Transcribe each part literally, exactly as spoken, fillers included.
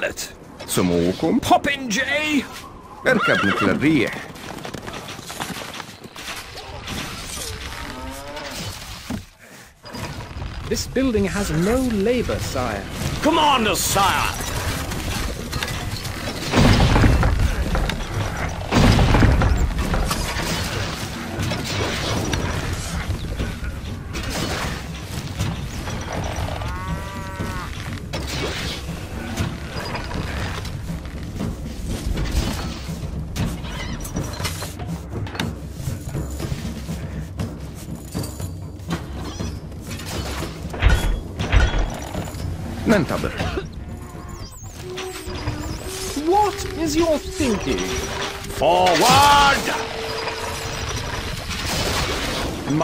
Charlotte. سموكم. Pop in Jay. اركب مثل الريح. This building has no labor, sire. Commander, sire! What is your thinking? Forward!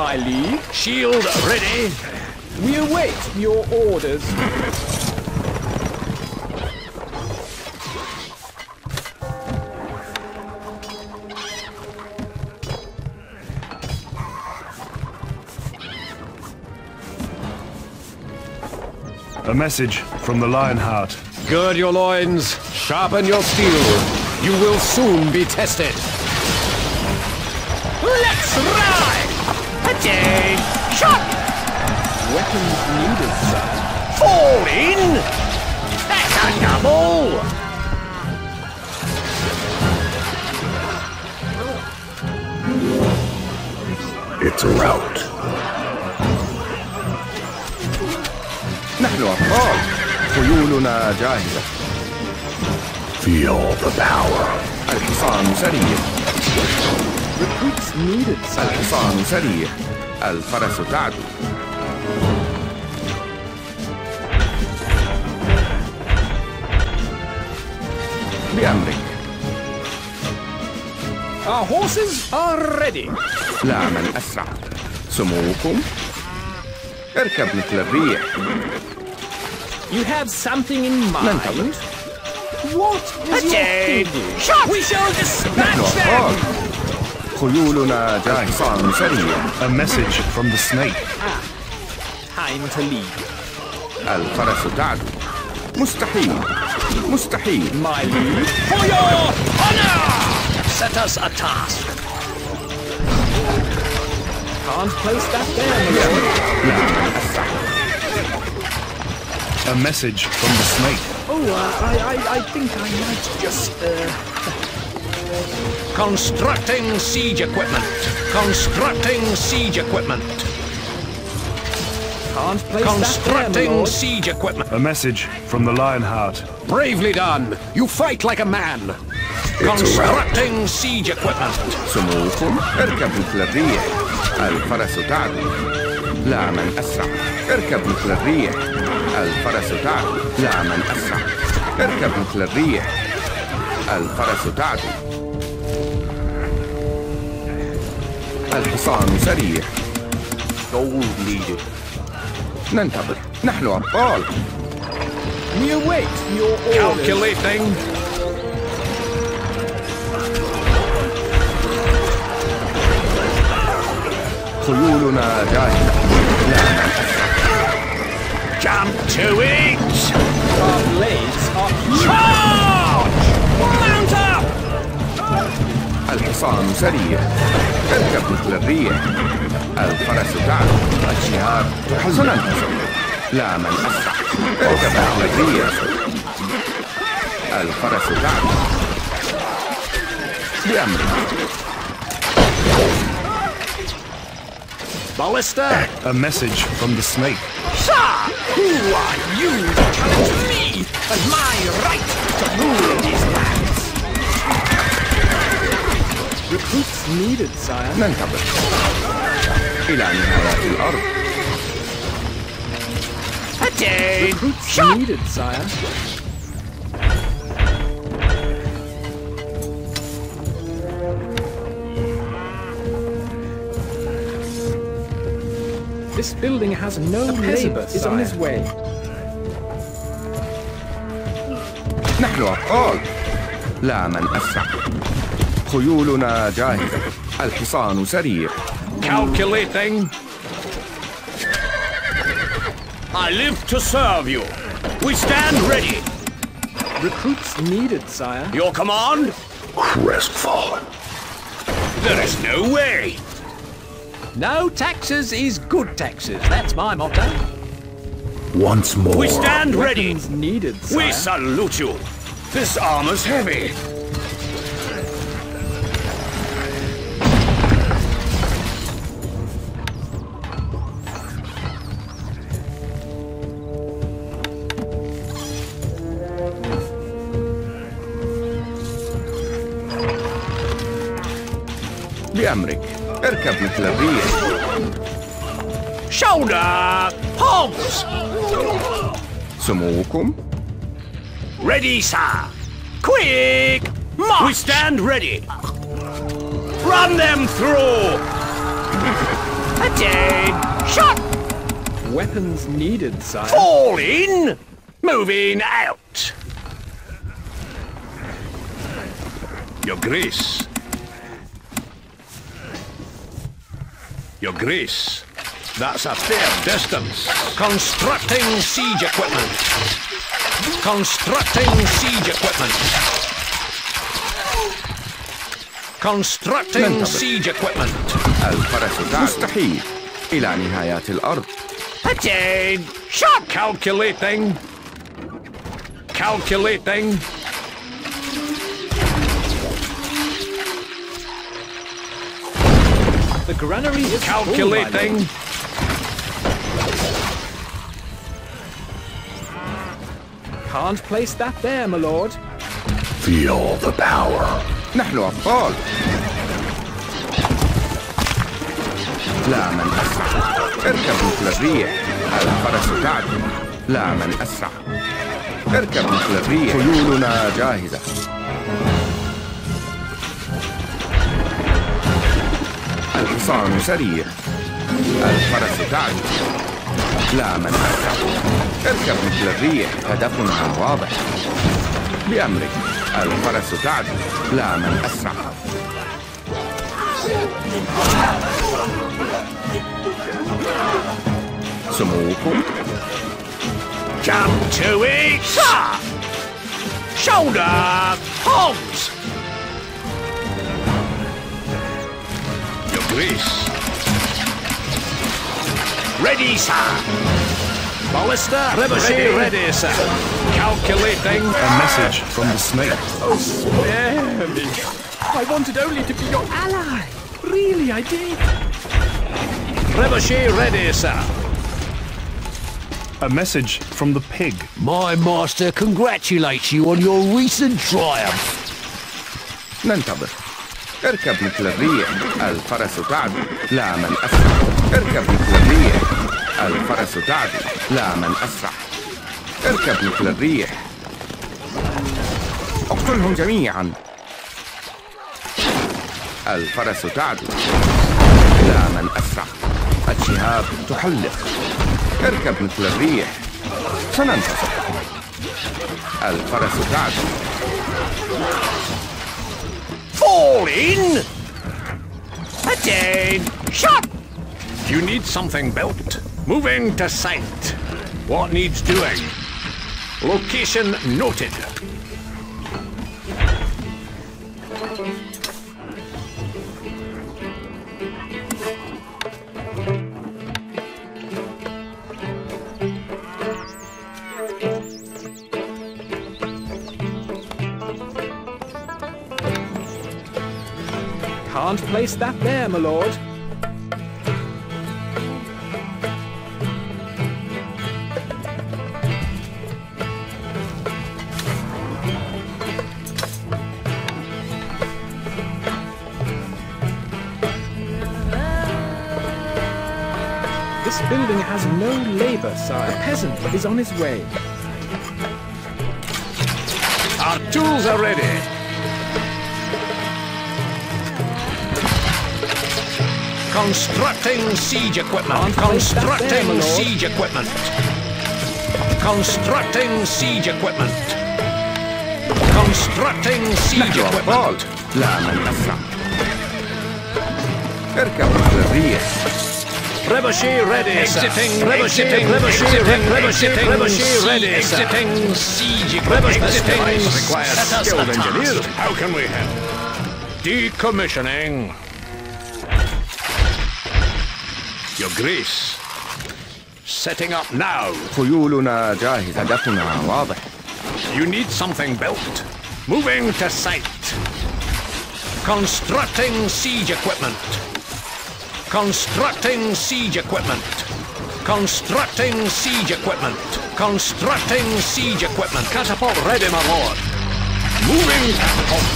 My liege. Shield ready. We await your orders. A message from the Lionheart. Gird your loins, sharpen your steel. You will soon be tested. Let's ride! Attack! Shot! Weapons needed, sir. Fall in! That's a double! It's a rout. خيولنا جاهزة. Feel the power. الحصان سريع. Recruits needed. الحصان سريع. الفرس تعدو. بأمرك. Our horses are ready. لا من أسرع. سموكم. اركب مثل الريح. You have something in mind? What is your thinking? Shot! We shall dispatch them! A message from the snake. Ah, time to leave. الفرس تعدو. مستحيل. مستحيل. My lead. For your honor! Set us a task. Can't place that there. A message from the snake. Oh, uh, I, I, I think I might just, uh... Constructing siege equipment. Constructing siege equipment. Can't place Constructing that there, siege equipment. A message from the Lionheart. Bravely done. You fight like a man. It's Constructing a siege equipment. سموكم اركب مثل الريح. الفرس تعدو. لا من أسرع. اركب مثل الريح. الفرس تعدو. لا من أسرع. اركب مثل الريح. الفرس تعدو. الحصان سريع. Gold needed. ننتظر. نحن أبطال. We await your orders. Calculating. خيولنا جاهزة. Jump to it! Our blades are charge! Mount up! الحصان سريع. تركب مثل الريح. الفرس تعدو. الشيار حزنا. لا من أسرع. تركب مثل الريح. الفرس تعدو. بأمرك. Ballista! A message from the snake. Sir! Who are you to challenge me and my right to rule these lands? Recruits needed, sire. ننتظر. إلى نهاية الأرض. Attack! Recruits Shot. needed, sire. This building has no labor. Is on his way. نحن أبطال. لا من أسرع. خيولنا جاهزة. الحصان سريع. Calculating. I live to serve you. We stand ready. Recruits needed, sire. Your command? Crestfallen. There is no way. No taxes is good taxes. That's my motto. Once more. We stand ready. Weapons needed, sire. We salute you. This armor's heavy. بأمرك اركب مثل الريح. شونا هومس. سموكم. Ready, sir. Quick march. We stand ready. Run them through. Attain. Shot. Weapons needed, sir. Fall in. Moving out. Your Grace. Your Grace, that's a fair distance. Constructing siege equipment. Constructing siege equipment. Constructing siege equipment. مستحيل إلى نهايات الأرض. Attain. Shot. Calculating. Calculating. The granary is calculating. Can't place that there, my lord. Feel the power. نحن أبطال. لا من أسرع. اركب مثل الريح. الفرس تعدم. لا من أسرع. اركب مثل الريح. خيولنا جاهزة. الحصان سريع. الفرس تعدو. لا من أسرع. اركب مثل الريح. هدفنا واضح. بأمرك. الفرس تعدو. لا من أسرع. سموكم. Come to it. Sir. Shoulder. Halt. Grace. Ready, sir. Ballista, ready, ready, sir. Calculating. A message from the snake. Oh, spare me. I wanted only to be your ally. Really, I did. Trebuchet ready, sir. A message from the pig. My master congratulates you on your recent triumph. Nantabit. اركب مثل الريح. الفرس تعدو. لا من أسرع. اركب مثل الريح. الفرس تعدو. لا من أسرع. اركب مثل الريح. اقتلهم جميعا. الفرس تعدو. لا من أسرع. الشهاب تحلق. اركب مثل الريح. سننتصر. الفرس تعدو. Fall in! Attain! Shot! You need something built. Moving to site. What needs doing? Location noted. Can't place that there, my lord. This building has no labor, sire. A peasant is on his way. Our tools are ready. Constructing siege equipment. Constructing siege equipment. Constructing siege equipment. Constructing siege equipment. لا من أسرع. اركب على الريح. Trebuchet ready. Exiting. Trebuchet ready. Exiting. Siege. Trebuchet requires skilled engineers. How can we handle it? Decommissioning. Your Grace. Setting up now. خيولنا جاهزة. هدفنا واضح. You need something built. Moving to site. Constructing siege equipment. Constructing siege equipment. Constructing siege equipment. Constructing siege equipment. Catapult ready, my lord. Moving catapult.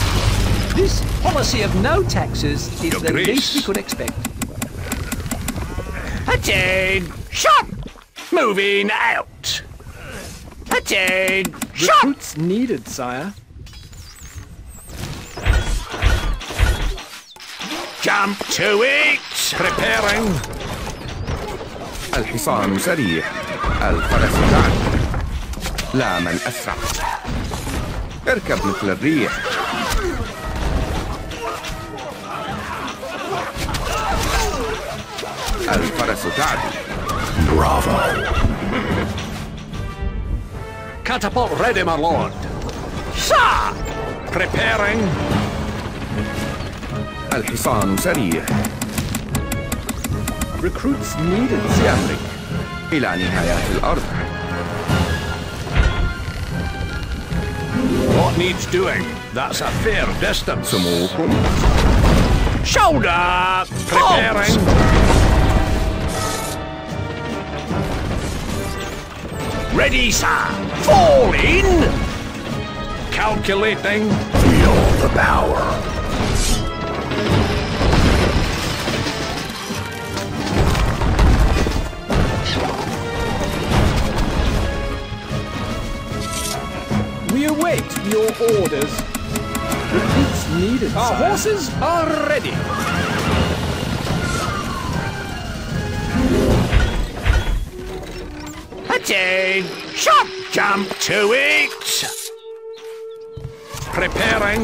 This policy of no taxes is Your the Grace. Least we could expect. Attain! Shot! Moving out! Attain! Shot! Recruits needed, sire. Jump to it! Preparing. الحصان سريع. الفرس تعب. لا من أسرع. اركب مثل الريح. الفرس تعب. Bravo. Catapult ready, my lord. Sha! Preparing. الحصان سريع. Recruits needed. سيمرك إلى نهاية الأرض. What needs doing? That's a fair distance. سموكم. Shoulder. Preparing. Ready, sir. Fall in. Calculating. Feel the power. We await your orders. Recruits needed. Our sir. Horses are ready. Attain! Shot! Jump to it! Preparing.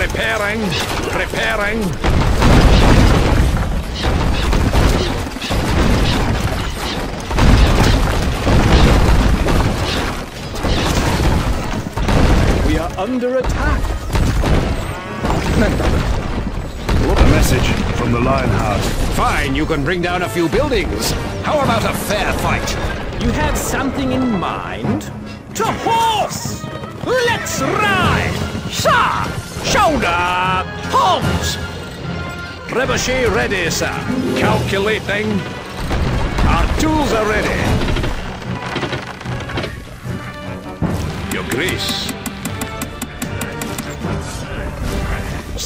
Preparing. Preparing. Under attack. What a message from the Lionheart. Fine, you can bring down a few buildings. How about a fair fight? You have something in mind? To horse! Let's ride! Sir! Shoulder! Halt! Trebuchet ready, sir. Calculating. Our tools are ready. Your Grace.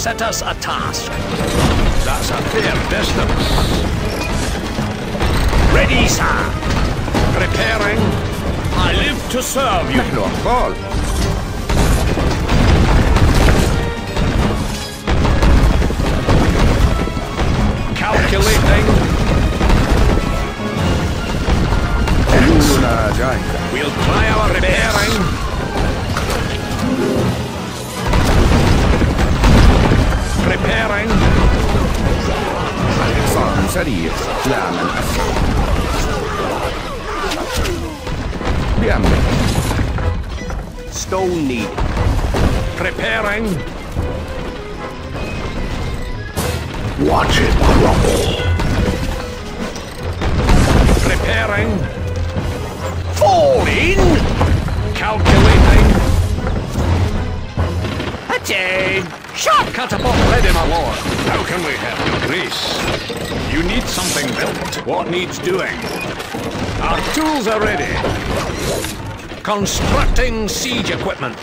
Set us a task. That's a fair distance. Ready, sir. Preparing. I live to serve you. No fall. Calculating. We'll try our repairing. Preparing. الحصان سريع. لا من أسرع. بأمرك. Stone needed. Preparing. Watch it crumble. Preparing. Fall in. Calculating. Attain. Shot! Catapult ready, my lord. How can we help you, Grace? You need something built. What needs doing? Our tools are ready. Constructing siege equipment.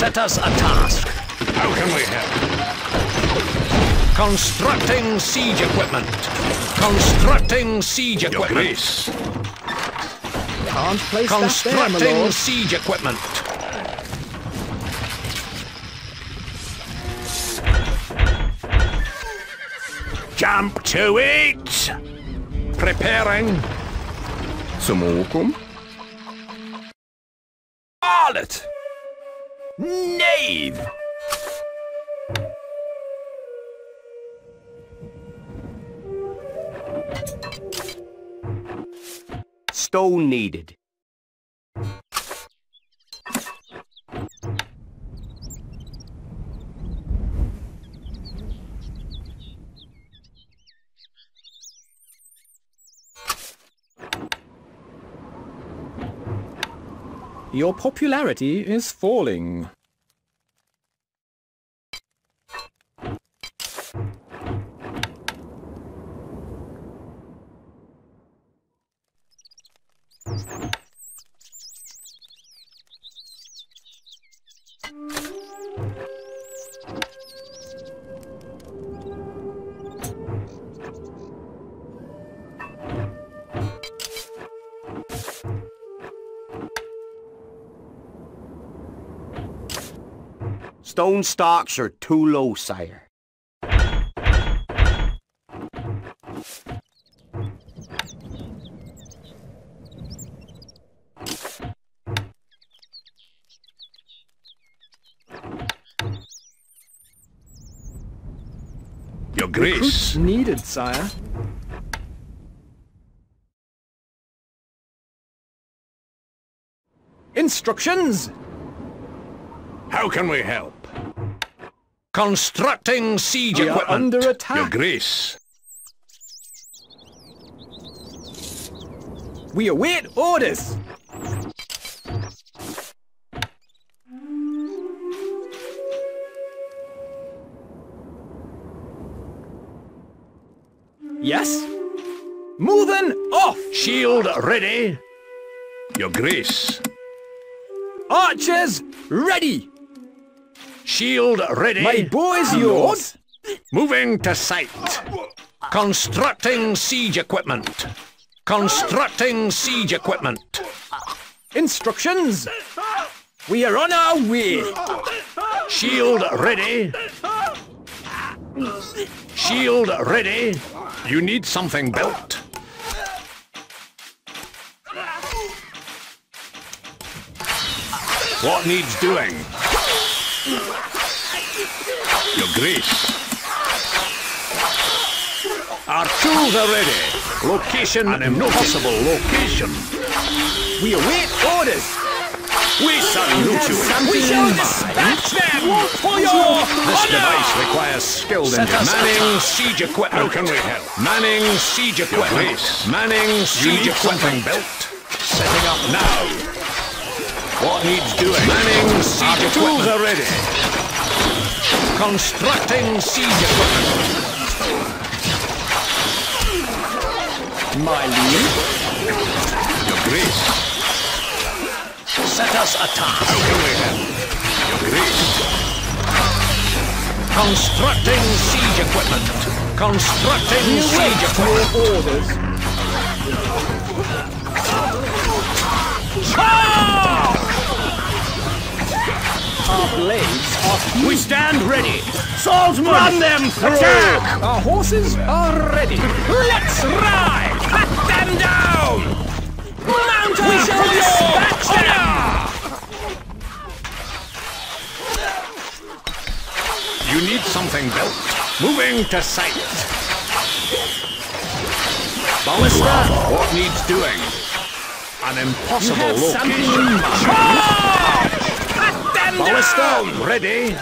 Set us a task. How can we help? Constructing siege equipment. Constructing siege equipment. Your Grace. Can't place that there, my lord. Constructing siege equipment. Jump to it! Preparing. Sumukum. Harlot! Knave! stone needed. Your popularity is falling. Stone stocks are too low, sire. Your grace. Recruits needed, sire. Instructions. How can we help? Constructing siege we equipment. Are under attack. Your grace. We await orders. Yes. Moving off. Shield ready. Your grace. Archers ready. Shield ready. My boy's yours. Moving to site. Constructing siege equipment. Constructing siege equipment. Instructions. We are on our way. Shield ready. Shield ready. You need something built. What needs doing? Your grace. Our tools are ready. Location an impossible location. We await orders. We salute you. We shall dispatch them. For your honor. This device requires skilled engineers. Manning siege equipment. How can we help? Manning siege equipment. Manning siege equipment. Built. Setting up now. What needs doing? Manning siege equipment. Tools are ready. Constructing siege equipment. My lead. Your grace. Set us a task. How can we help? Your grace. Constructing siege equipment. Constructing you siege equipment. Orders. Oh! Our blades are we stand ready! Swordsman! Run them through! Attack! Our horses are ready! Let's ride! Cut them down! Mount we up shall dispatch them! You need something built. Moving to sight. Ballista, what needs doing? An impossible location. Ballista ready.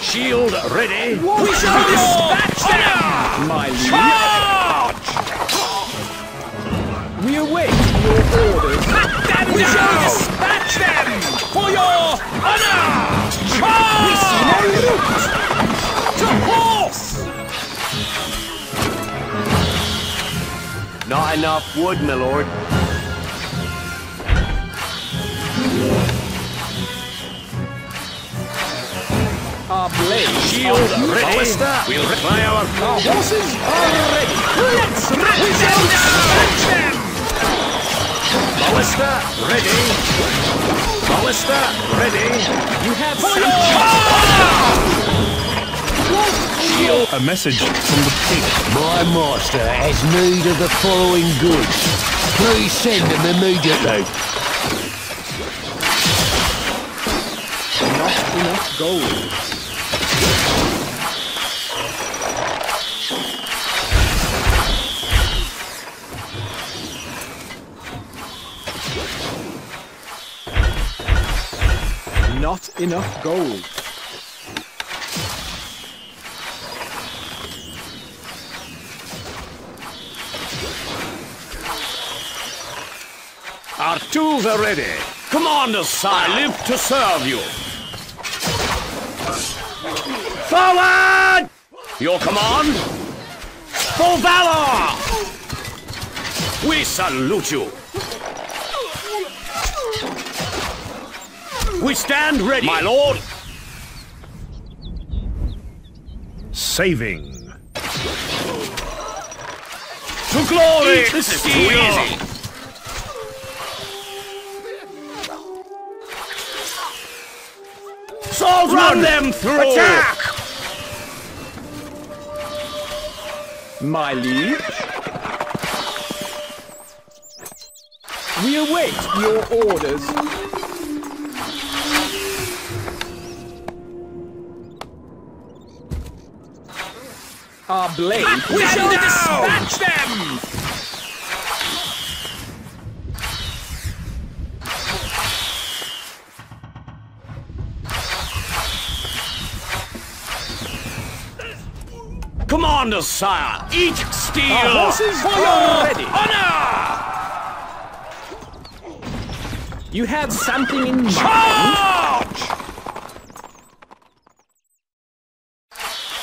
Shield ready. We shall dispatch them! My charge! We await your orders. Cut them down! We shall dispatch them! For your honor! Charge! To horse! Not enough wood, my lord. Our blades shield are ready. Ballista. We'll reply our car. Horses are ready. Let's rat them down. Ballista ready. Ballista ready. You have some shield. A message from the king. My master has need of the following goods. Please send them immediately. Not enough gold. Not enough gold. Our tools are ready. Commander, sir, I live to serve you. Forward! Your command? For valor! We salute you. We stand ready, my lord. Saving. To glory! Eat this is too easy. Solve run them through! Attack! My liege. We await your orders. Our blade. At we shall down. Dispatch them. Commander, sire, eat steel. Our horses for your ready. Honor. You have something in mind. Charge!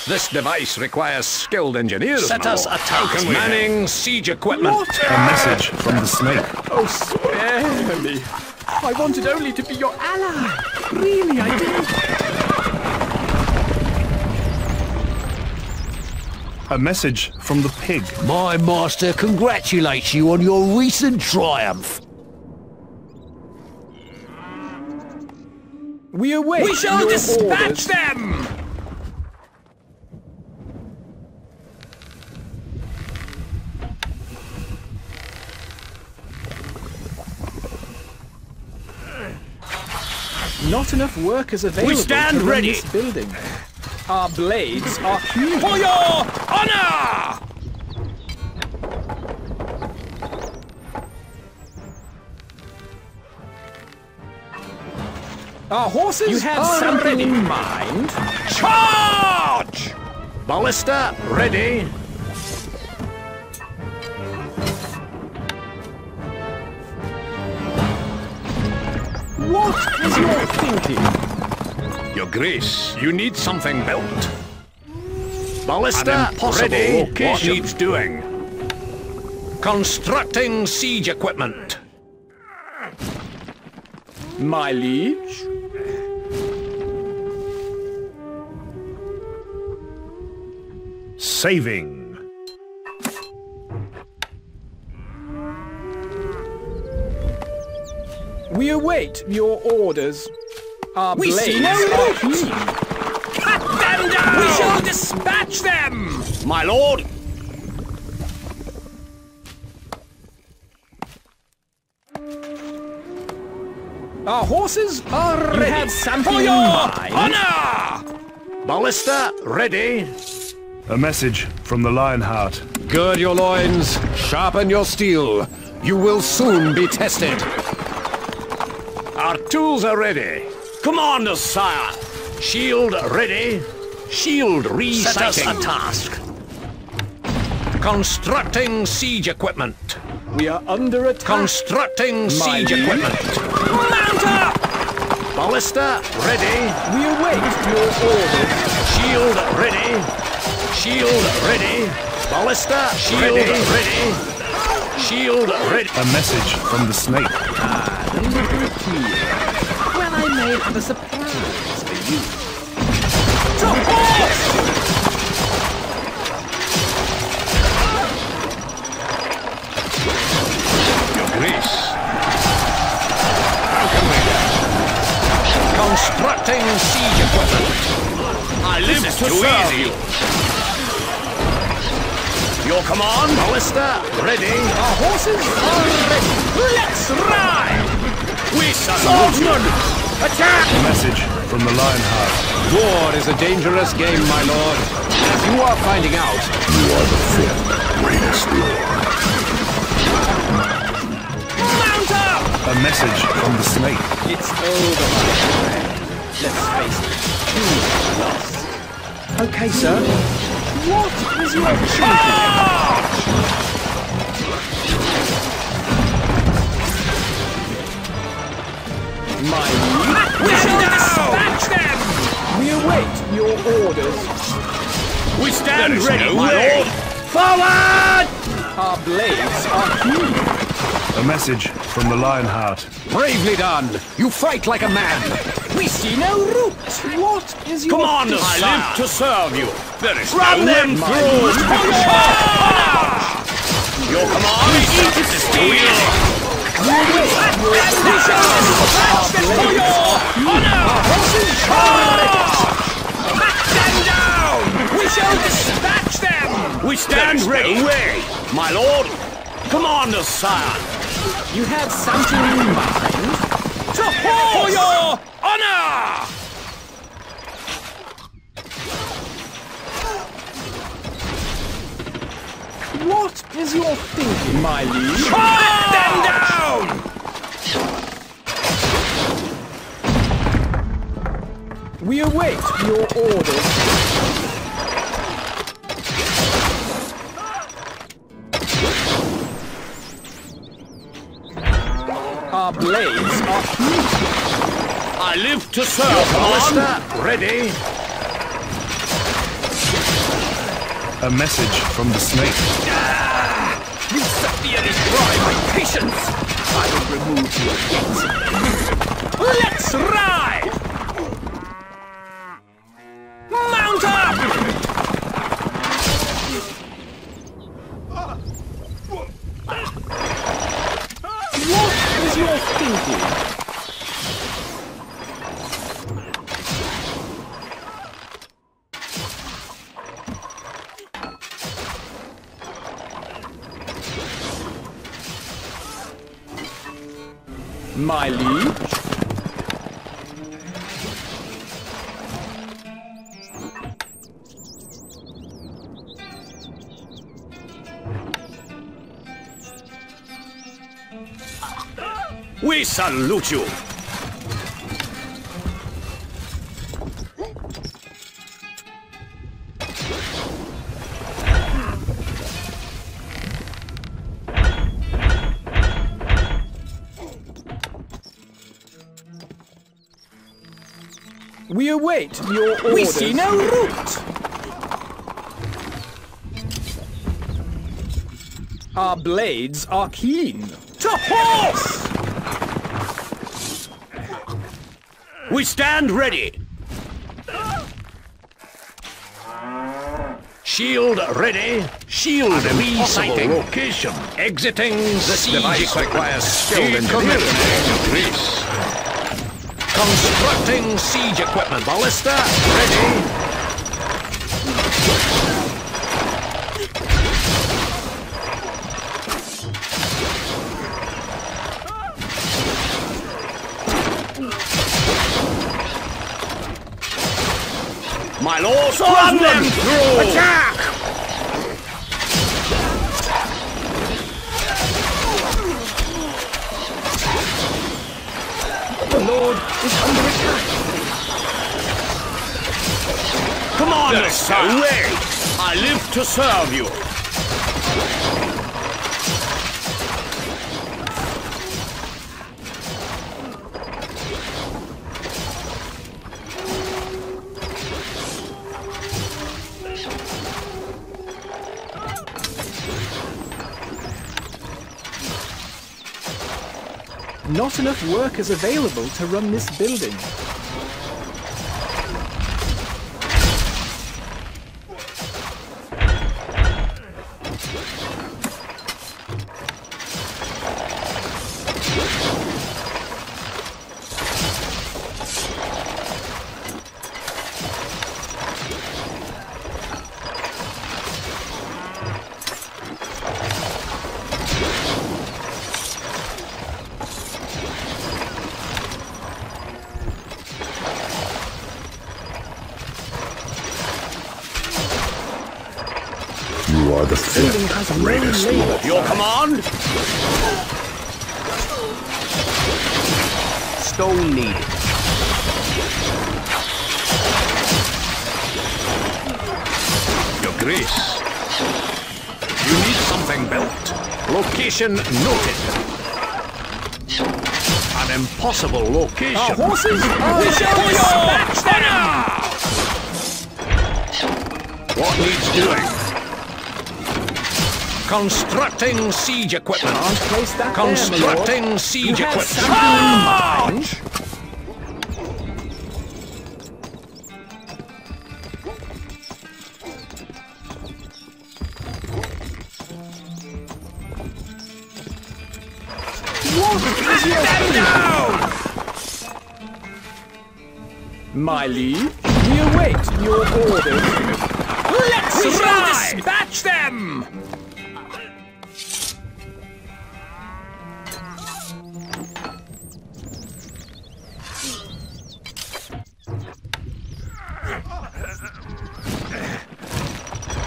This device requires skilled engineers. Set us a task. Manning siege equipment. Water. A message from the snake. Oh, spare me. I wanted only to be your ally. Really, I did. A message from the pig. My master congratulates you on your recent triumph. We await. We shall dispatch orders. Them! Not enough workers available. We stand ready. This building. Our blades are huge. For your honor! Our horses. You have are something ready. In mind. Charge! Ballista ready. What is your thinking? Your Grace, you need something built. Ballista ready. What needs doing? Constructing siege equipment. My liege. Saving. We await your orders. Our we blades see no are clean. Cut them down! We shall dispatch them! My lord! Our horses are you ready. Have something for your honor! Ballista ready. A message from the Lionheart. Gird your loins, sharpen your steel. You will soon be tested. Our tools are ready. Commander, sire. Shield ready. Shield resighting. Set us a task. Constructing siege equipment. We are under attack. Constructing siege equipment. Mount up! Ballista ready. We await your orders. Shield ready. Shield ready. Ballista shield ready. ready. Shield ready. A message from the snake. Well, I may have a surprise for you. To horse! Your Grace. How can we do? Constructing siege equipment. I live to serve you. Your command, Ballista, ready. Our horses are ready. Let's ride! We Swordsman! Attack! A message from the Lionheart. War is a dangerous game, my lord. As you are finding out, you are the fifth greatest lord. Mount up! A message from the snake. It's over, my friend. Let's face it, you lost. Okay, sir. What was your opportunity? My new wizard dispatch them! We await your orders. We stand ready, no my lord! Forward! Our blades are huge. A message from the Lionheart. Bravely done! You fight like a man! We see no route. What is your... Come on, I live to serve you. There is Run no them through. Your command is to steal. We shall match them for your honor. Match them down. We shall dispatch them. We stand ready. No my lord, Commander Sire. You have something in mind. To for your honor! What is your thinking, my liege? Let them down! We await your orders. Our blades are huge. I live to serve. Your Master, ready. A message from the snake. Ah, you severely try my patience. I will remove you yet. Let's ride. Mount up. What is your thinking? My liege. We salute you. We await your orders. We see no route. Our blades are keen. To horse! We stand ready. Shield ready. Shield repositing. Location. Exiting the siege. Device requires skill and commitment. Constructing siege equipment. Ballista, ready. My lord, run them through! Attack! Lord is under attack. Come on, Sire. I live to serve you. Not enough workers available to run this building. The has greatest lord. Your command? Stone needed. Your Grace. You need something built. Location noted. An impossible location. Our horses are the What needs doing? Constructing siege equipment. That Constructing there, siege you equipment. March! My liege, we await your orders. Let's we shall dispatch them!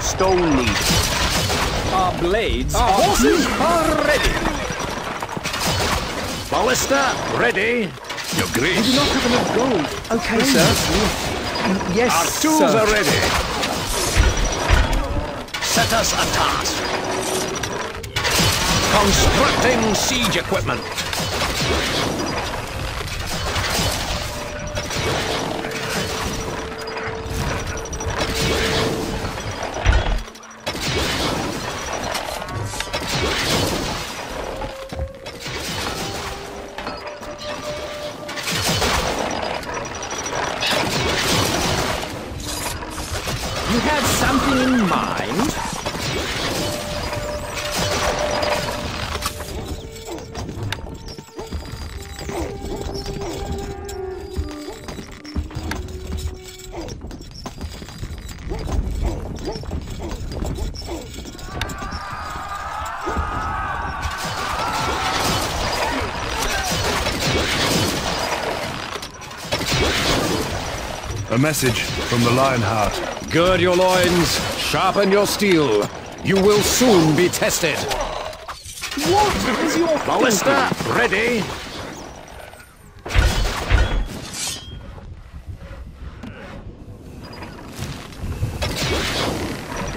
Stone lead. Our blades, our horses are ready. Ballista, ready. Your Grace. We do not have enough gold. Okay, okay sir. Yes, Our tools sir. are ready. Set us a task. Constructing siege equipment. You had something in mind? A message from the Lionheart. Gird your loins, sharpen your steel. You will soon be tested. What is your ballista ready?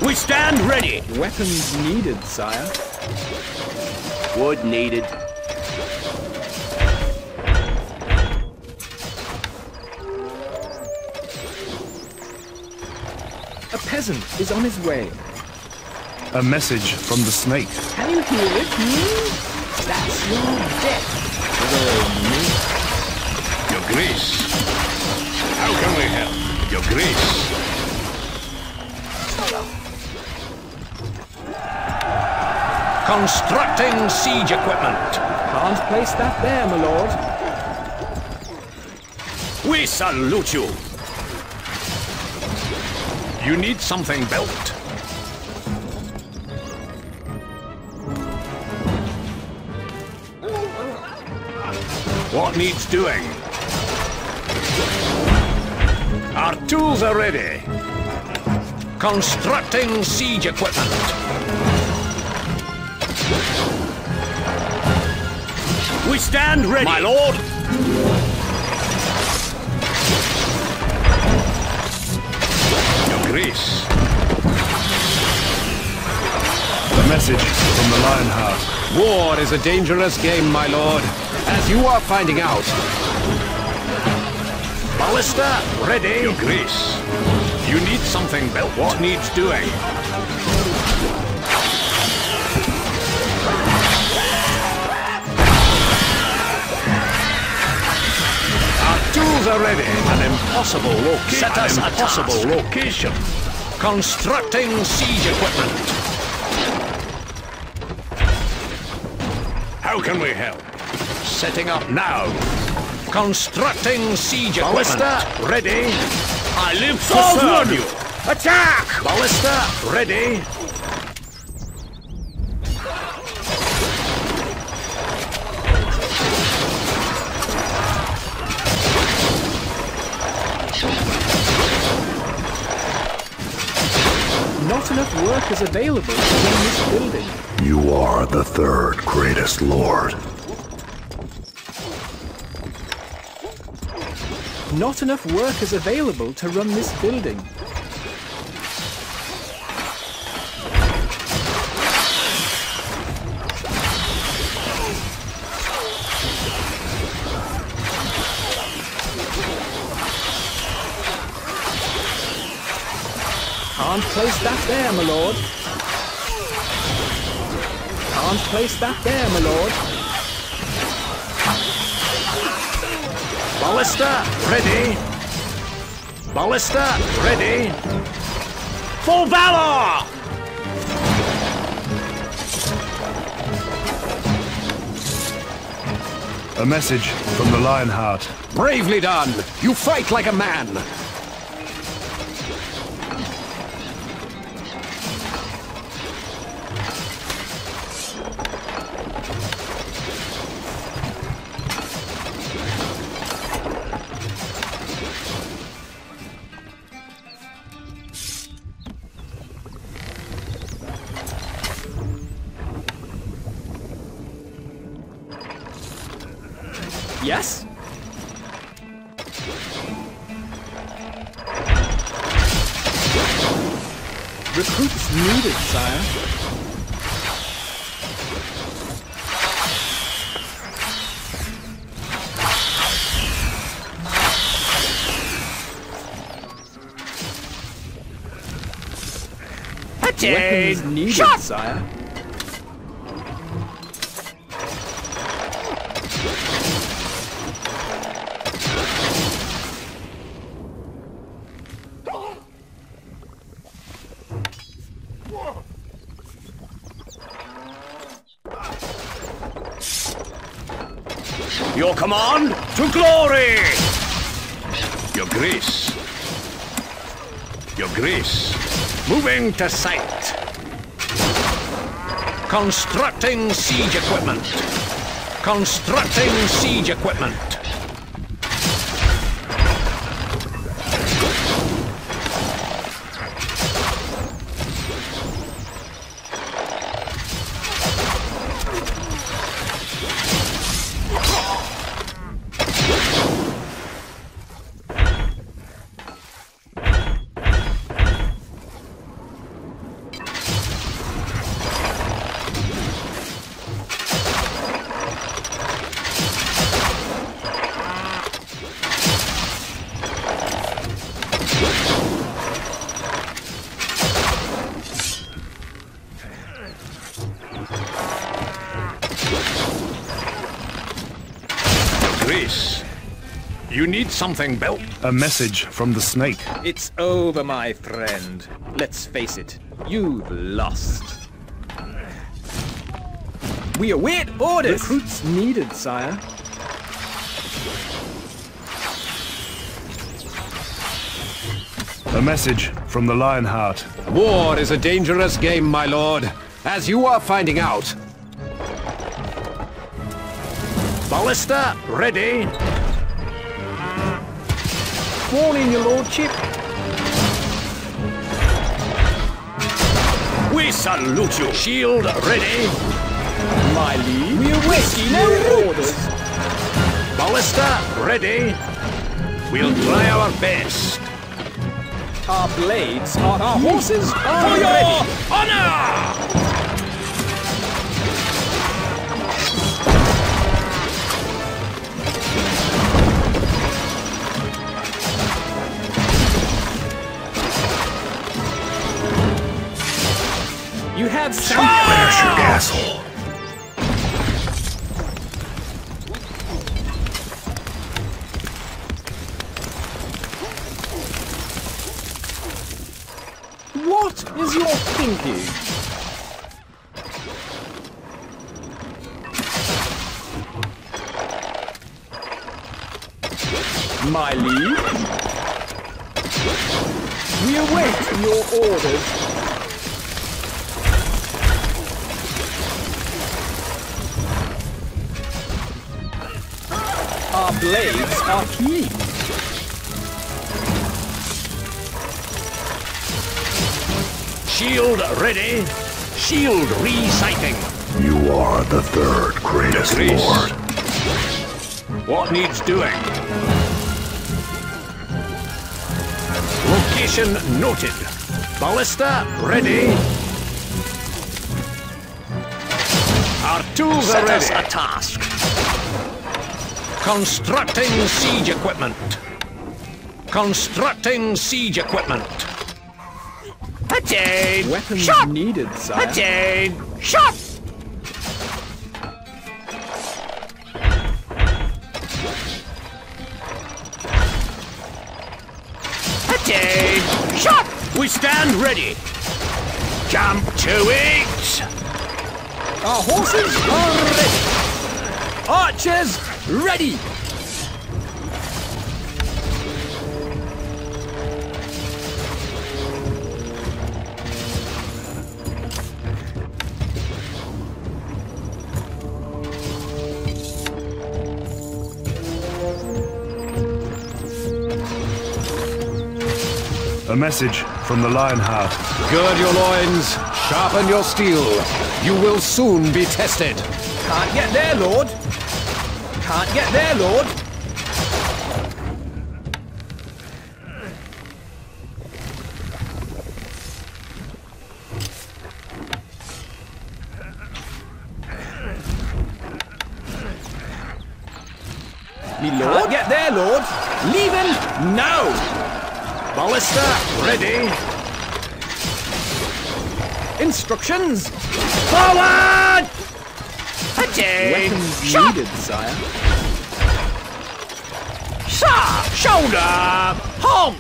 We stand ready. Weapons needed, sire. Wood needed. A peasant is on his way. A message from the snake. Can you hear it? Hmm? That's your death. Um, your Grace. How can we help? Your Grace. Constructing siege equipment. Can't place that there, my lord. We salute you. You need something built. What needs doing? Our tools are ready. Constructing siege equipment. We stand ready, my lord. Grace. A message from the Lionheart. War is a dangerous game, my lord, as you are finding out. Ballista, ready. Your Grace. You need something built. What needs doing? Tools are ready. An impossible location. Set us a possible location. Constructing siege equipment. How can we help? Setting up now. Constructing siege equipment. Ballista ready. I live to serve you. Attack! Ballista ready. Not enough work is available in this building. You are the third greatest lord. not enough workers available to run this building. Can't place that there, my lord. Can't place that there, my lord. Ballista, ready. Ballista, ready. For valor! A message from the Lionheart. Bravely done. You fight like a man. Yes? Recruits needed, sire. Weapons needed, shot! Sire. Your command to glory! Your grace. Your grace. Moving to site. Constructing siege equipment. Constructing siege equipment. Grace, you need something built. A message from the snake. It's over, my friend. Let's face it, you've lost. We await orders. Recruits needed, sire. A message from the Lionheart. War is a dangerous game, my lord, as you are finding out. Ballista, ready. Warning, your lordship. We salute you. Shield, ready. My liege. We await no orders. Ballista, ready. We'll try our best. Our blades are our horses. Are For your ready. Honor! You have some Where's your asshole? What is your thinking? My liege, we await your orders. Our blades are keen. Shield ready. Shield reciting. You are the third greatest lord. What needs doing? Location noted. Ballista ready. Our tools are ready. Set us a task. Constructing siege equipment. Constructing siege equipment. Attain! Weapons shot. Needed, sire. Attain! Shot! Attain! Shot! We stand ready. Jump to it! Our horses are ready. Archers ready. A message from the Lionheart. Gird your loins, sharpen your steel. You will soon be tested. Can't get there, Lord. Can't get there, Lord. Me Lord. Can't get there, Lord. Leave him now. Ballista ready. Instructions. Forward! Attain! Shot! Needed, sire. Sir! Shoulder! Hogs!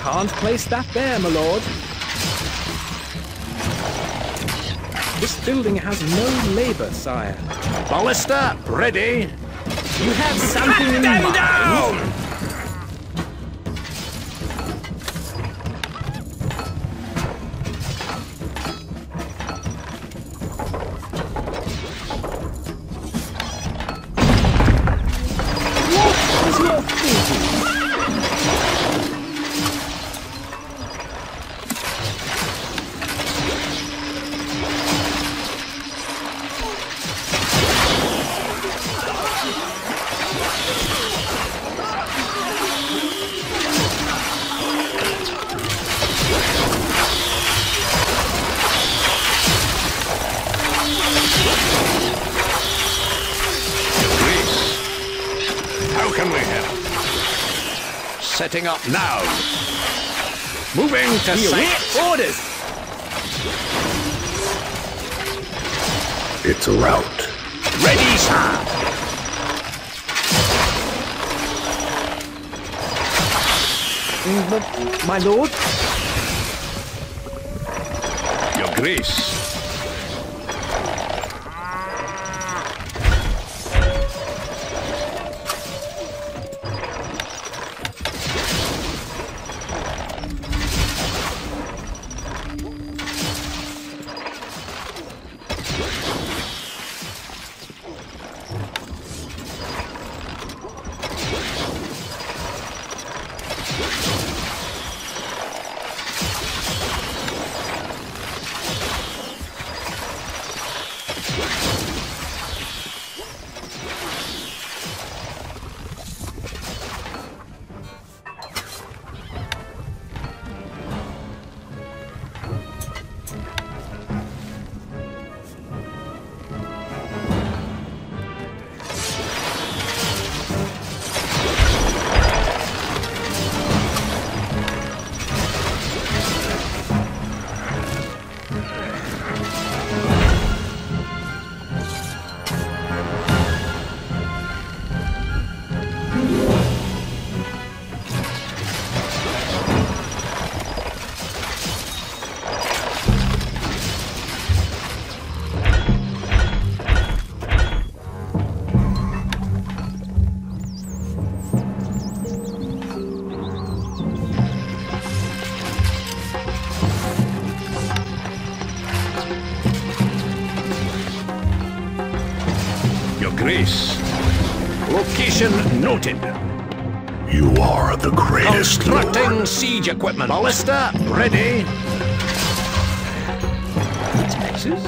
Can't place that there, my lord. This building has no labour, sire. Ballista, ready. You have something in mind. Down! What is your thinking? Setting up now. Moving to site. Orders. It's a rout. Ready, sir. Mm, my lord. Your grace. Grace. Location noted. You are the greatest. Constructing Lord. Siege equipment. Ballista ready. Texas?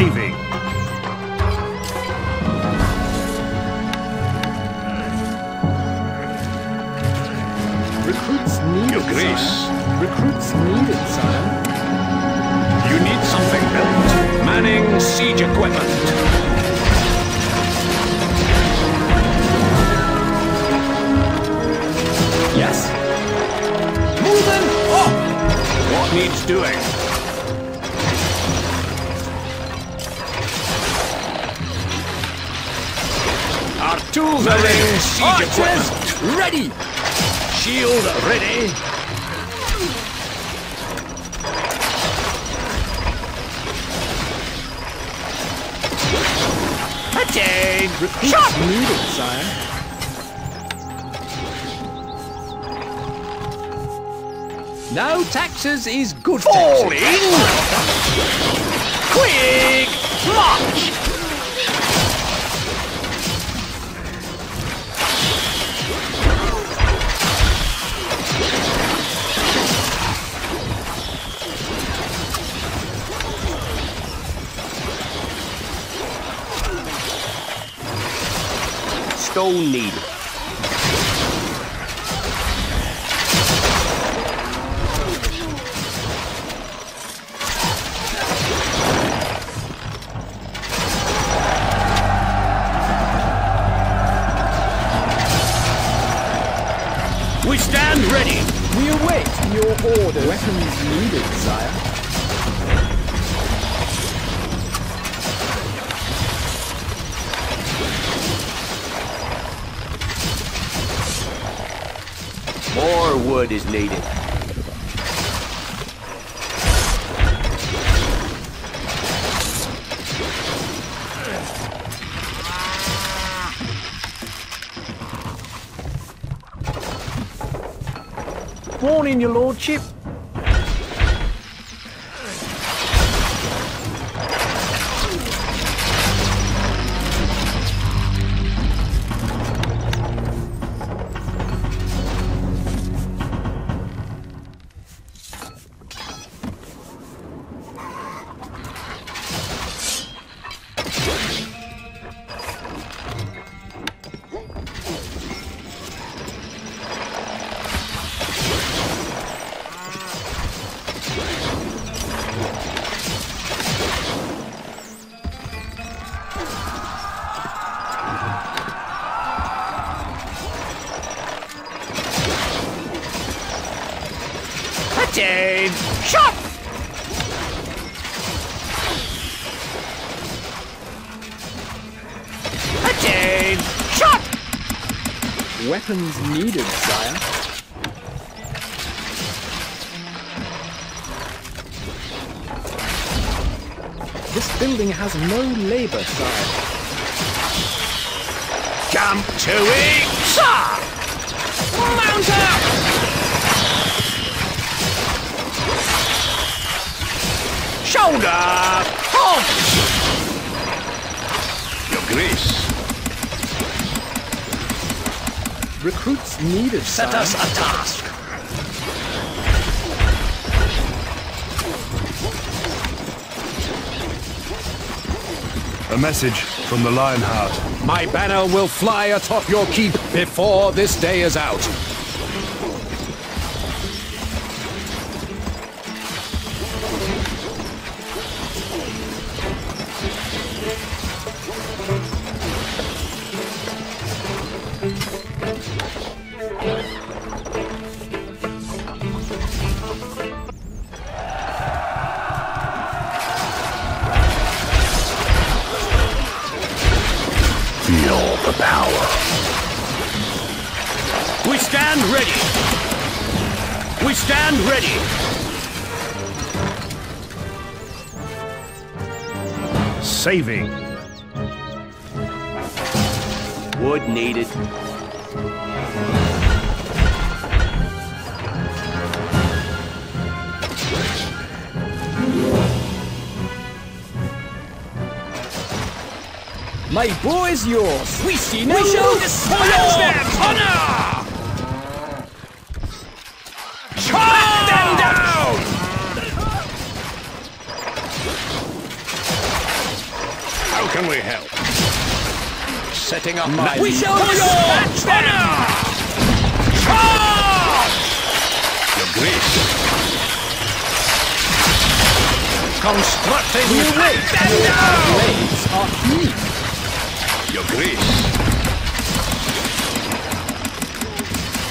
Saving. Recruits needed, sire. Recruits needed, sire. You need something built. Manning siege equipment. Yes. Moving up. What needs doing? Tools are ready. Siege equipment ready. Shield ready. Attack! Recruits needed, sire. No taxes is good. Falling. Taxes. Quick march. Stone needed. We stand ready. We await your order. Weapons needed, sire. More wood is needed. Morning, your lordship. Shot! Attain! Shot! Weapons needed, sire. This building has no labor, sire. Jump to it! Sir! Mount up! Shoulder! Halt! Your Grace. Recruits needed, Set sire. Us a task. A message from the Lionheart. My banner will fly atop your keep before this day is out. Feel the power. We stand ready. We stand ready. Saving. Wood needed. My boy's yours. We see no shall destroy them. Honor. Chop them down. How can we help? Setting up my. We shall dispatch them. Charge. Your grace. Constructing. We wait. Them down. Blades are huge. Your grace.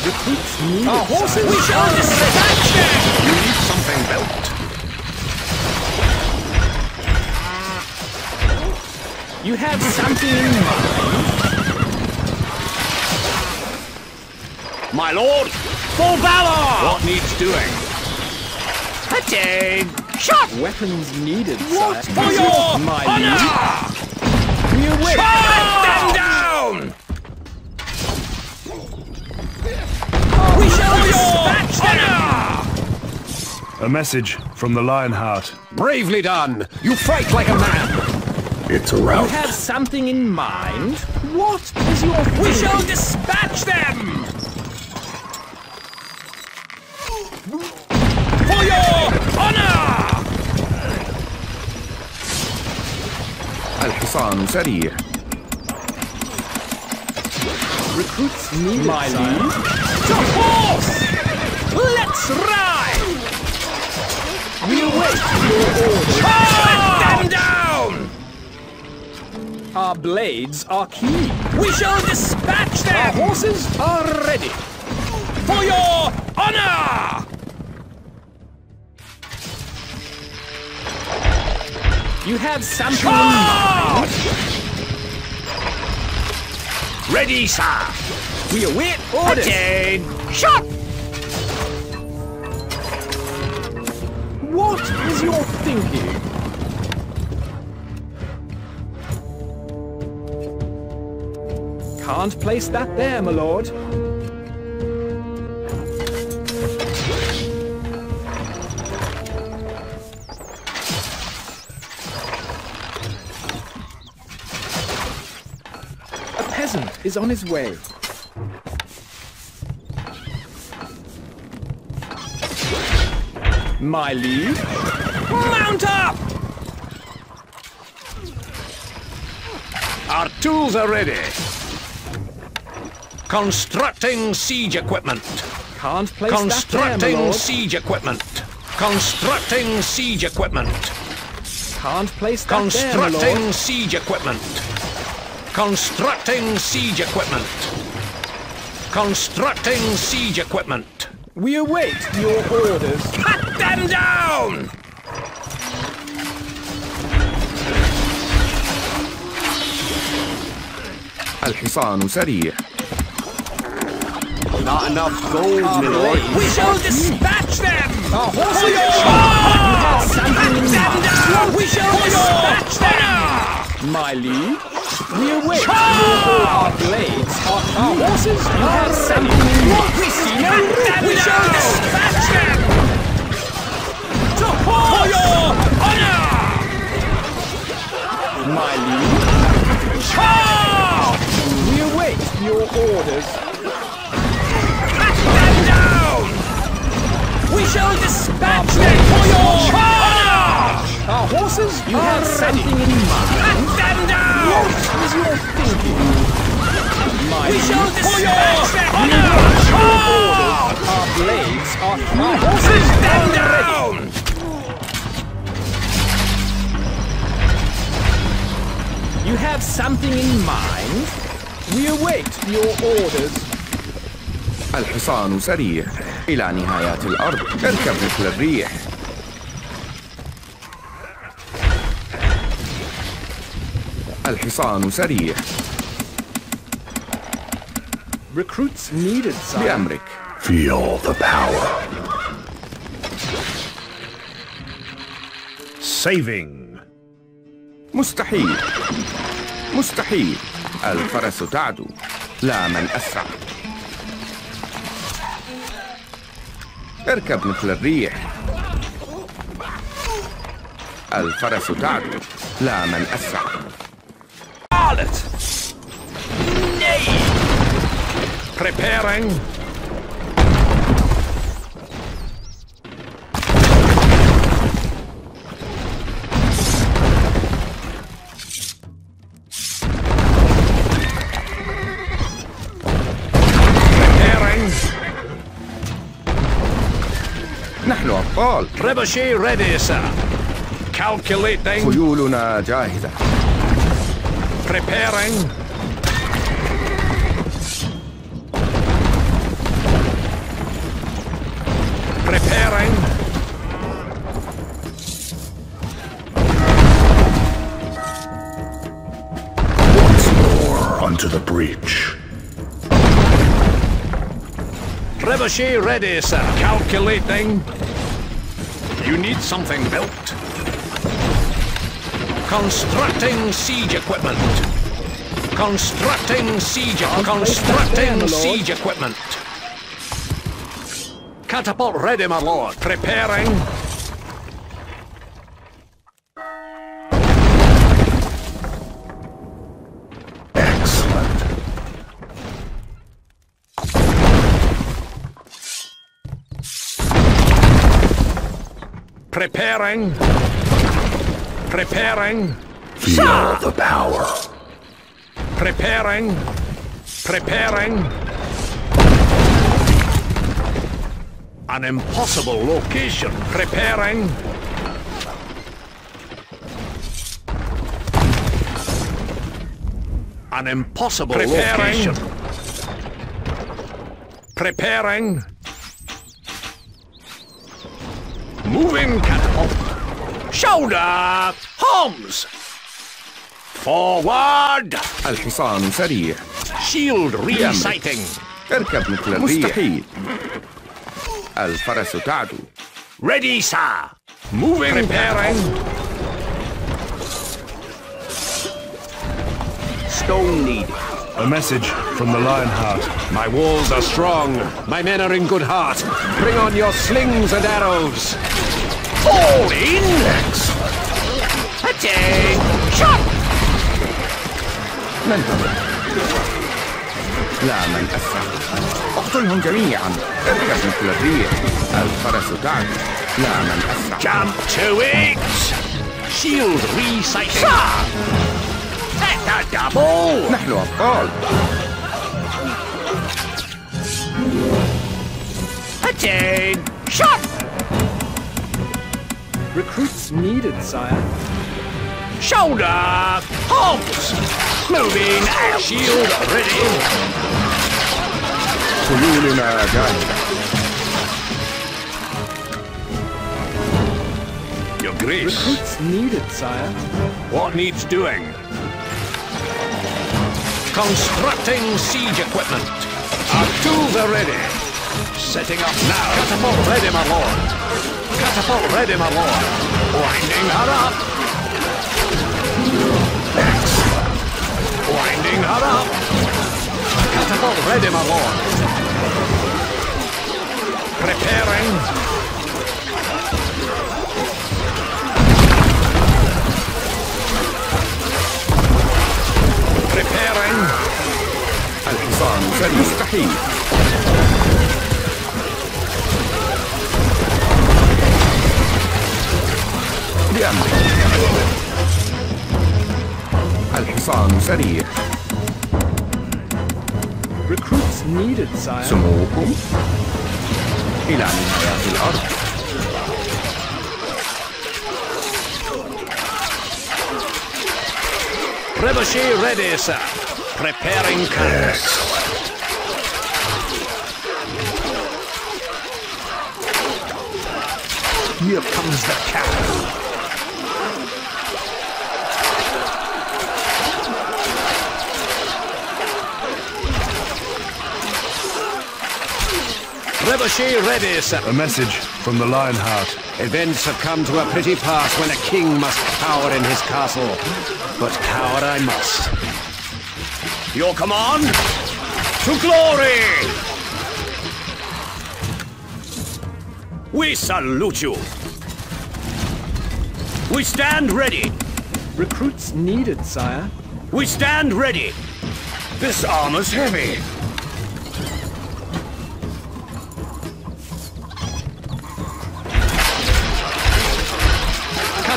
The troops need our horses. We shall dispatch them. You need something belt. You have something in mind, my lord. For valor. What needs doing? Attack. Shot. Weapons needed. What sir. For your my honor? Leader. Charge them down! We shall dispatch them! A message from the Lionheart. Bravely done! You fight like a man! It's a rout. You have something in mind? What is your fear? We shall dispatch them! For your honor! الحصان سريع. Recruits needed. My lead. To horse! Let's ride! We await your orders. Let them down! Our blades are keen. We shall dispatch them! Our horses are ready. For your honor! You have something in mind. Ready, sir. We await orders. Attain. Shot. What is your thinking? Can't place that there, my lord. Is on his way. My lead. Mount up! Our tools are ready. Constructing siege equipment. Can't place Constructing that there, my lord. siege equipment. Constructing siege equipment. Can't place that Constructing there, my lord. siege equipment. Constructing siege equipment. Constructing siege equipment. We await your orders. Cut them down! الحصان سريع. Not enough gold, my lord. We shall dispatch them! Our horses are charged! We shall dispatch them! My lead? We await our blades, our, our horses, our sandals. We see no room. We shall dispatch them. To horse. For your honor. My lead. Charge! We await your orders. Cut them down. We shall dispatch them. For your charge. Our horses, you have something in mind. Cut them down. What is your thinking? My we shall dispatch them! Honor! Charge! Our blades are my horses them down! You have something in mind? We await your orders. الحصان سريع إلى نهايات الأرض. اركب مثل الريح. الحصان سريع. Recruits needed. Feel the power. saving. مستحيل مستحيل. الفرس تعدو لا من أسرع. اركب مثل الريح. الفرس تعدو لا من أسرع. Preparing. نحن أبطال. Trebuchet ready, sir. Calculating. خيولنا جاهزة. Preparing. Preparing. Once more onto the breach. Trebuchet ready, sir. Calculating. You need something built. Constructing siege equipment. Constructing siege. Constructing siege equipment. Catapult ready, my lord. Preparing. Excellent. Preparing. Preparing. Feel the power. Preparing. Preparing. An impossible location. Preparing. An impossible Preparing. Location. Preparing. Moving catapult. Shoulder. Holmes. Forward. الحصان سريع. Shield resighting. اركب مثل الريح. مستحيل. الفرس تعدو. Ready, sir. Moving. Preparing. Stone needed. A message from the Lionheart. My walls are strong. My men are in good heart. Bring on your slings and arrows. Fall in. Attack. Shot. ننتظر. لا من أسرع. اقتلهم جميعا. اركب مثل الريح. الفرس تعد لا من اسرع. Jump to it. Shield recycling. At the double. نحن ابطال. Attain. Shot. Recruits needed, sire. Shoulder. Holmes. Moving. Shield ready. خيولنا جاهزة. Your grace. Recruits needed, sire. What needs doing? Constructing siege equipment. Our tools are ready. Setting up now. Catapult ready, my lord. Catapult ready, my lord. Winding her up. Excellent. Winding her up. Catapult ready, my lord. Preparing. Preparing. الحصان سريع. مستحيل. بأمرك. الحصان سريع. Recruits needed, sire. سموكم. إلى نهاية الأرض. Trebuchet ready, sir. Preparing cannons. Here comes the cannon. Trebuchet ready, sir. A message from the Lionheart. Events have come to a pretty pass when a king must cower in his castle. But cower I must. Your command? To glory! We salute you. We stand ready. Recruits needed, sire. We stand ready. This armor's heavy.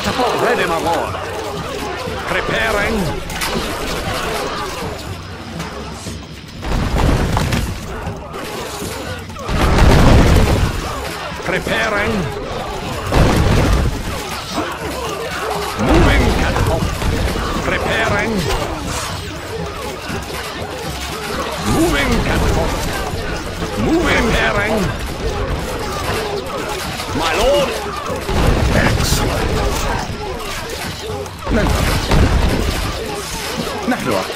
Catapult ready, my lord. Preparing. Preparing. Moving catapult. Preparing. Moving catapult. Moving bearing. My lord. Excellent.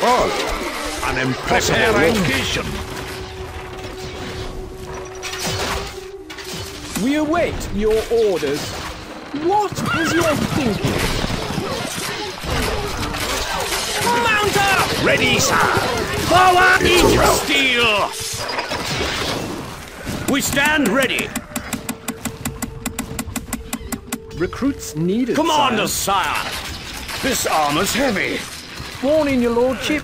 Oh, an impressive location. We await your orders. What is your thinking? Mount up! Ready, sir! Forward each steel! We stand ready. Recruits needed, Commander, sire. This armor's heavy. Warning, your lordship.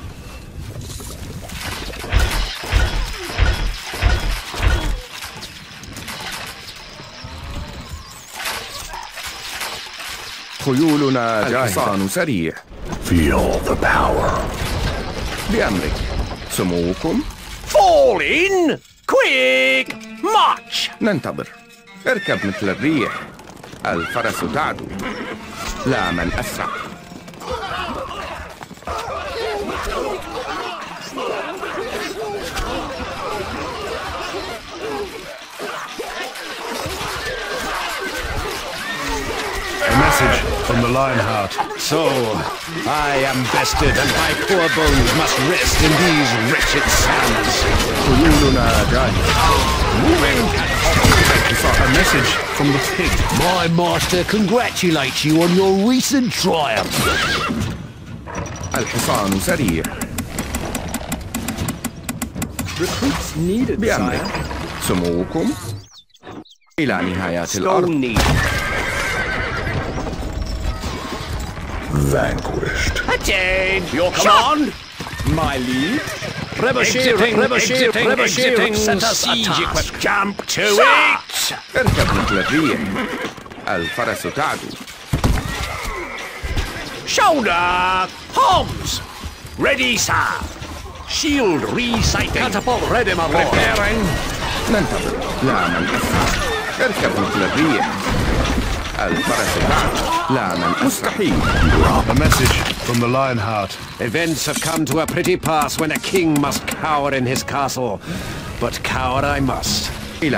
خيولنا جاهزة سريع. Feel the power. بأمرك. سموكم. Fall in. Quick. March. ننتظر. اركب مثل الريح. الفرس تعدو. لا من أسرع. A message from the Lionheart. So, I am bested and my poor bones must rest in these wretched sands. A message from the pig. My master congratulates you on your recent triumph. الحصان سريع. Recruits needed. بأمرك. سموكم إلى نهايات الأرض. Vanquished. Attained! Your command! Shot. My lead. Trebuchet, Trebuchet, Trebuchet, set us attack. Jump to it! اركب مثل الريح. الفرس تعدو. Shoulder! Homs! Ready, sir. Shield resighting. Catapult ready, my lord. Preparing. ننتظر. لا من أسرع. اركب مثل الريح. A message from the Lionheart. Events have come to a pretty pass when a king must cower in his castle. But cower I must. We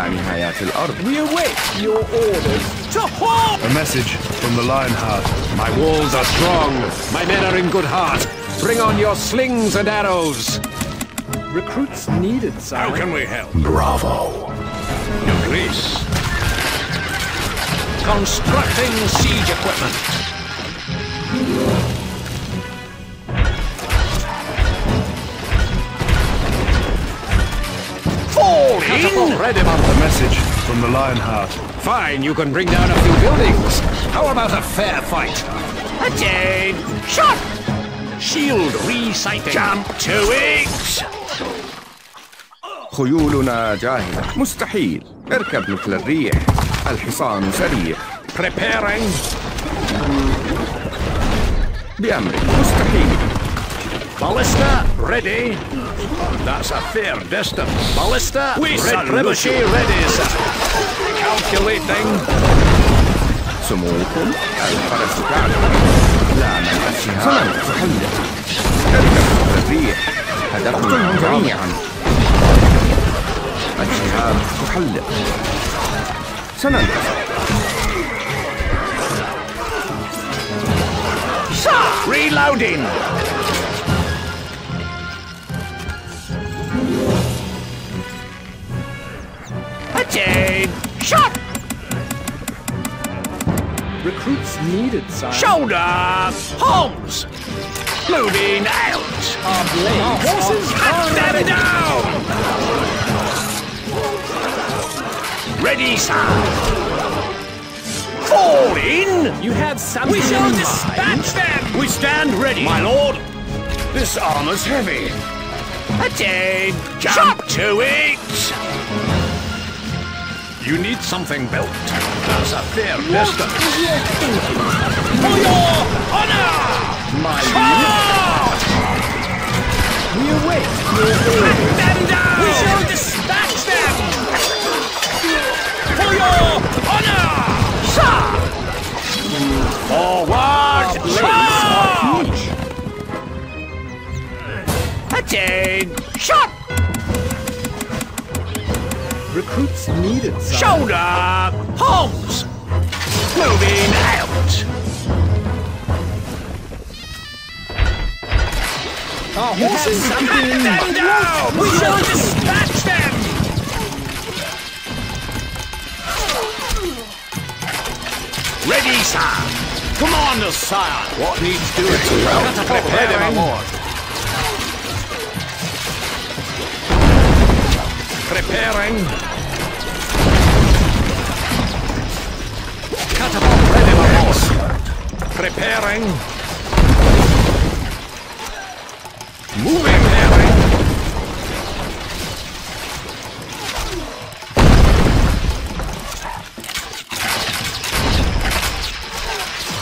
await your orders. To halt! A message from the Lionheart. My walls are strong. My men are in good heart. Bring on your slings and arrows. Recruits needed, sir. How can we help? Bravo. No grace. Constructing siege equipment. Fall in! Ready, the message from the Lionheart. Fine, you can bring down a few buildings. How about a fair fight? Attack! Shot! Shield resighting. Jump to it! خيولنا جاهزة. مستحيل. اركب مثل الريح. الحصان سريع. Preparing. بأمرك. مستحيل. Ballista ready. That's a fair distance. Ballista. We Trebuchet ready, sir. Calculating. سموكم الفرس تعدو. لا من الشهام تحلق. اركب مثل الريح. هدفهم جميعا. الشهام تحلق. Sir, reloading. Attack! Recruits needed, sire. Shoulder! Holes! Moving out! Our blades horses are cut them ready. Down! Ready, sire! Fall in! You have something We shall dispatch them! We stand ready! My lord! This armor's heavy! Attain! Jump Chop. To it! You need something built. That's a fair distance. For your honor! My lord! We await your order. Put them down! We shall dispatch them! For your honor! Forward! Charge! Attain! Shot! Recruits needed, sir. Shoulder! Holes! Moving out! Our horses cut them down! We shall dispatch them! Ready, sire! Commander, sire! What needs doing? Well, prepare them aboard! Preparing! Catapult ready aboard! Preparing! Moving, Mary!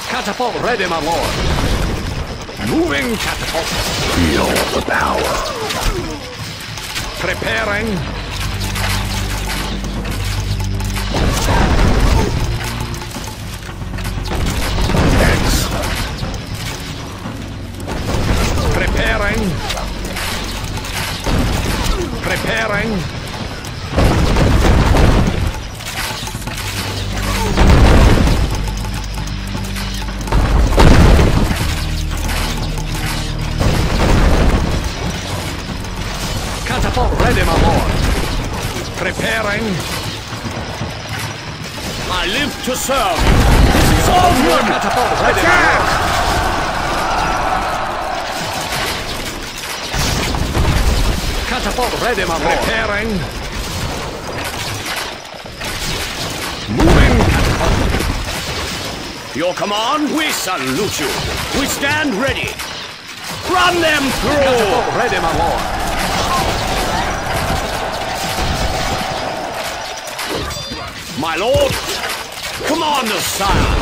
Catapult ready, my lord! Moving, catapult! Feel the power! Preparing! Excellent! Preparing. Preparing. Catapult ready, my lord. Preparing. I live to serve. Onward! Catapult ready. Attack! Catapult ready, my lord. Preparing. Moving, catapult. Your command, we salute you. We stand ready. Run them through. Catapult ready, my lord. My lord, commander, sire.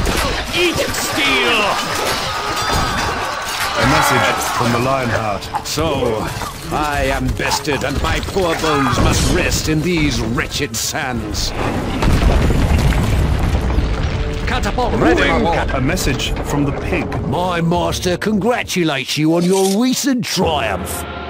Eat steel. A message from the Lionheart. So. I am bested, and my poor bones must rest in these wretched sands. Catapult ready, my lord. A message from the pig. My master congratulates you on your recent triumph.